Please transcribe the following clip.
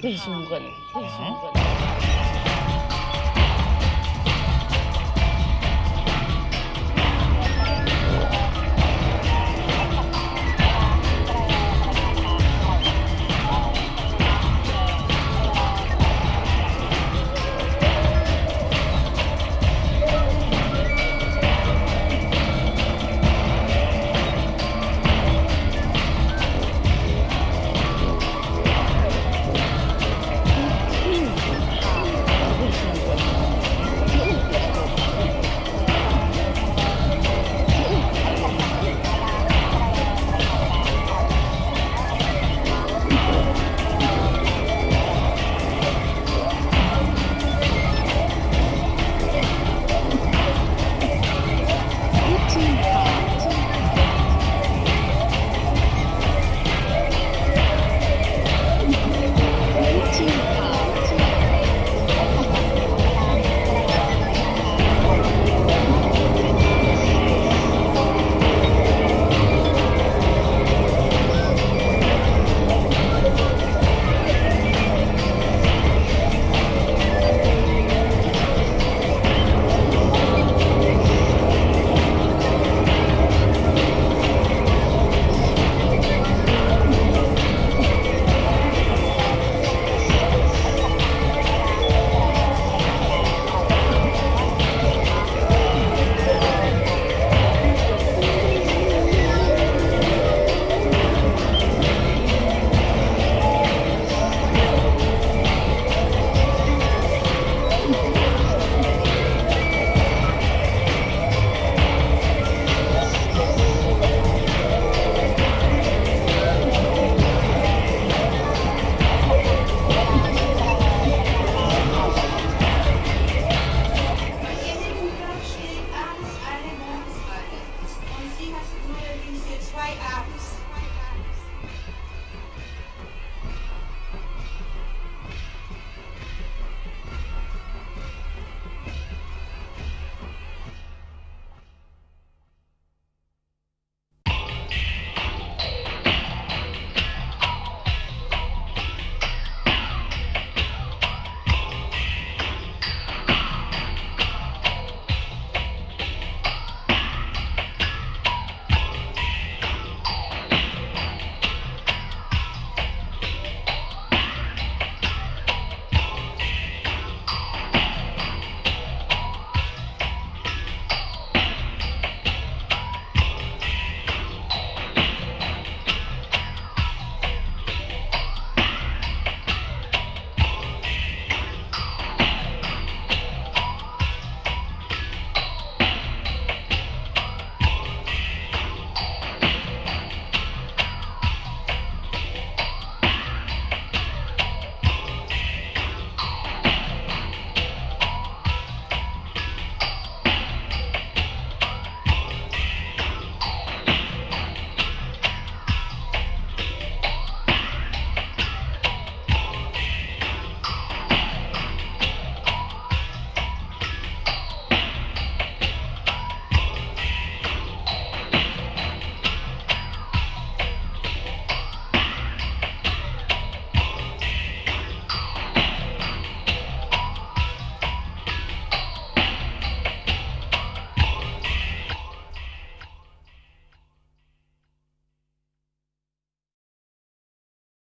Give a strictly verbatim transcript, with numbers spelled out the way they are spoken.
真兴奋，真兴奋。